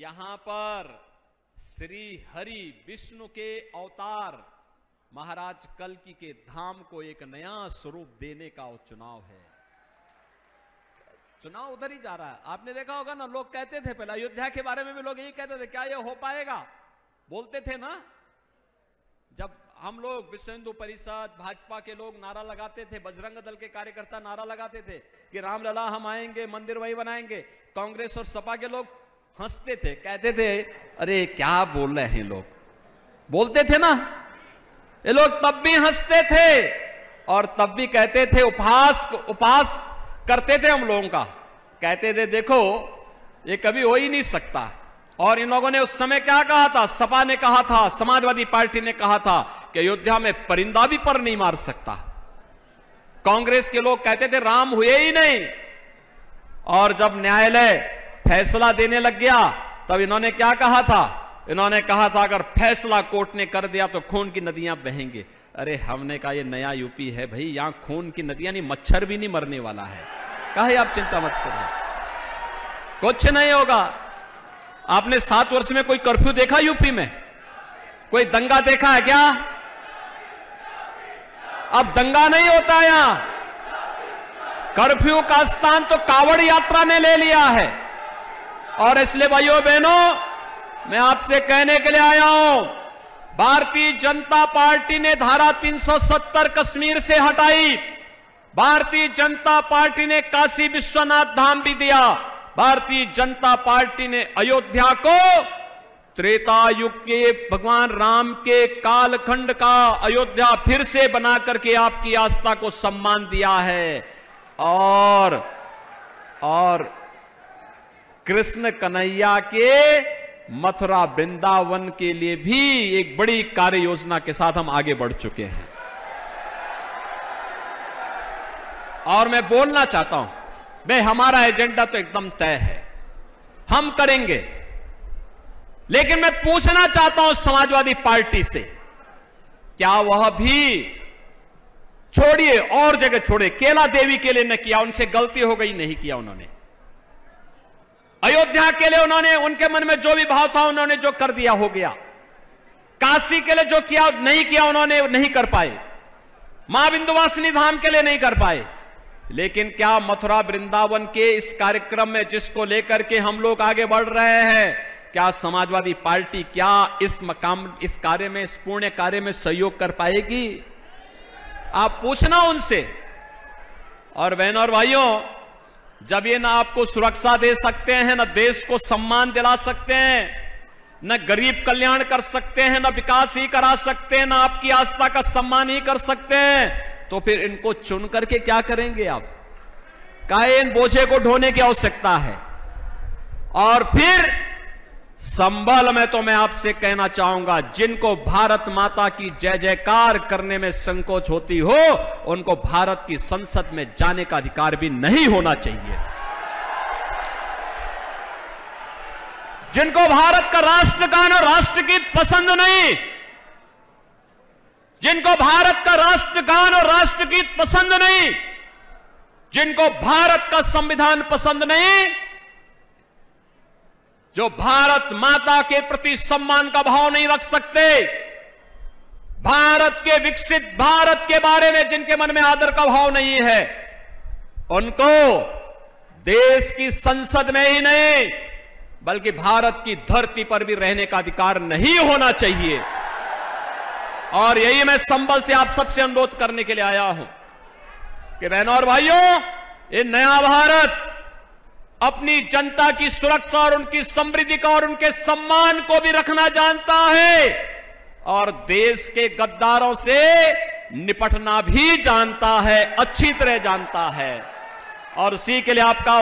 यहां पर श्री हरि विष्णु के अवतार महाराज कल्कि के धाम को एक नया स्वरूप देने का चुनाव है। चुनाव उधर ही जा रहा है। आपने देखा होगा ना, लोग कहते थे पहले अयोध्या के बारे में भी लोग यही कहते थे, क्या ये हो पाएगा, बोलते थे ना। जब हम लोग विश्व हिंदू परिषद भाजपा के लोग नारा लगाते थे, बजरंग दल के कार्यकर्ता नारा लगाते थे कि रामलला हम आएंगे, मंदिर वही बनाएंगे, कांग्रेस और सपा के लोग हंसते थे, कहते थे अरे क्या बोल रहे हैं लोग, बोलते थे ना ये लोग। तब भी हंसते थे और तब भी कहते थे, उपहास करते थे हम लोगों का, कहते थे देखो ये कभी हो ही नहीं सकता। और इन लोगों ने उस समय क्या कहा था, सपा ने कहा था, समाजवादी पार्टी ने कहा था कि अयोध्या में परिंदा भी पर नहीं मार सकता। कांग्रेस के लोग कहते थे राम हुए ही नहीं। और जब न्यायालय फैसला देने लग गया तब इन्होंने क्या कहा था, इन्होंने कहा था अगर फैसला कोर्ट ने कर दिया तो खून की नदियां बहेंगे। अरे हमने कहा ये नया यूपी है भाई, यहां खून की नदियां नहीं, मच्छर भी नहीं मरने वाला है, कहे आप चिंता मत करो, कुछ नहीं होगा। आपने 7 वर्ष में कोई कर्फ्यू देखा यूपी में, कोई दंगा देखा है क्या? अब दंगा नहीं होता यहां। कर्फ्यू का स्थान तो कावड़ यात्रा ने ले लिया है। और इसलिए भाइयों बहनों, मैं आपसे कहने के लिए आया हूं, भारतीय जनता पार्टी ने धारा 370 कश्मीर से हटाई, भारतीय जनता पार्टी ने काशी विश्वनाथ धाम भी दिया, भारतीय जनता पार्टी ने अयोध्या को त्रेता युग के भगवान राम के कालखंड का अयोध्या फिर से बना करके आपकी आस्था को सम्मान दिया है। और कृष्ण कन्हैया के मथुरा वृंदावन के लिए भी एक बड़ी कार्य योजना के साथ हम आगे बढ़ चुके हैं। और मैं बोलना चाहता हूं, मैं हमारा एजेंडा तो एकदम तय है, हम करेंगे। लेकिन मैं पूछना चाहता हूं समाजवादी पार्टी से, क्या वह भी छोड़िए और जगह छोड़े, केला देवी के लिए न किया, उनसे गलती हो गई, नहीं किया उन्होंने। अयोध्या के लिए उन्होंने, उनके मन में जो भी भाव था उन्होंने जो कर दिया हो गया। काशी के लिए जो किया नहीं किया उन्होंने, नहीं कर पाए। मां विंध्यवासिनी धाम के लिए नहीं कर पाए। लेकिन क्या मथुरा वृंदावन के इस कार्यक्रम में जिसको लेकर के हम लोग आगे बढ़ रहे हैं, क्या समाजवादी पार्टी क्या इस कार्य में, इस पुण्य कार्य में सहयोग कर पाएगी? आप पूछना उनसे। और बहनों और भाइयों, जब ये ना आपको सुरक्षा दे सकते हैं, ना देश को सम्मान दिला सकते हैं, न गरीब कल्याण कर सकते हैं, ना विकास ही करा सकते हैं, ना आपकी आस्था का सम्मान ही कर सकते हैं, तो फिर इनको चुन करके क्या करेंगे आप? काहे इन बोझे को ढोने की आवश्यकता है। और फिर संभल में तो मैं आपसे कहना चाहूंगा, जिनको भारत माता की जय जयकार करने में संकोच होती हो, उनको भारत की संसद में जाने का अधिकार भी नहीं होना चाहिए। जिनको भारत का राष्ट्रगान और राष्ट्रगीत पसंद नहीं, जिनको भारत का राष्ट्रगान और राष्ट्रगीत पसंद नहीं, जिनको भारत का संविधान पसंद नहीं, जो भारत माता के प्रति सम्मान का भाव नहीं रख सकते, भारत के विकसित भारत के बारे में जिनके मन में आदर का भाव नहीं है, उनको देश की संसद में ही नहीं बल्कि भारत की धरती पर भी रहने का अधिकार नहीं होना चाहिए। और यही मैं संभल से आप सबसे अनुरोध करने के लिए आया हूं कि बहनों और भाइयों, ये नया भारत अपनी जनता की सुरक्षा और उनकी समृद्धि का और उनके सम्मान को भी रखना जानता है, और देश के गद्दारों से निपटना भी जानता है, अच्छी तरह जानता है। और इसी के लिए आपका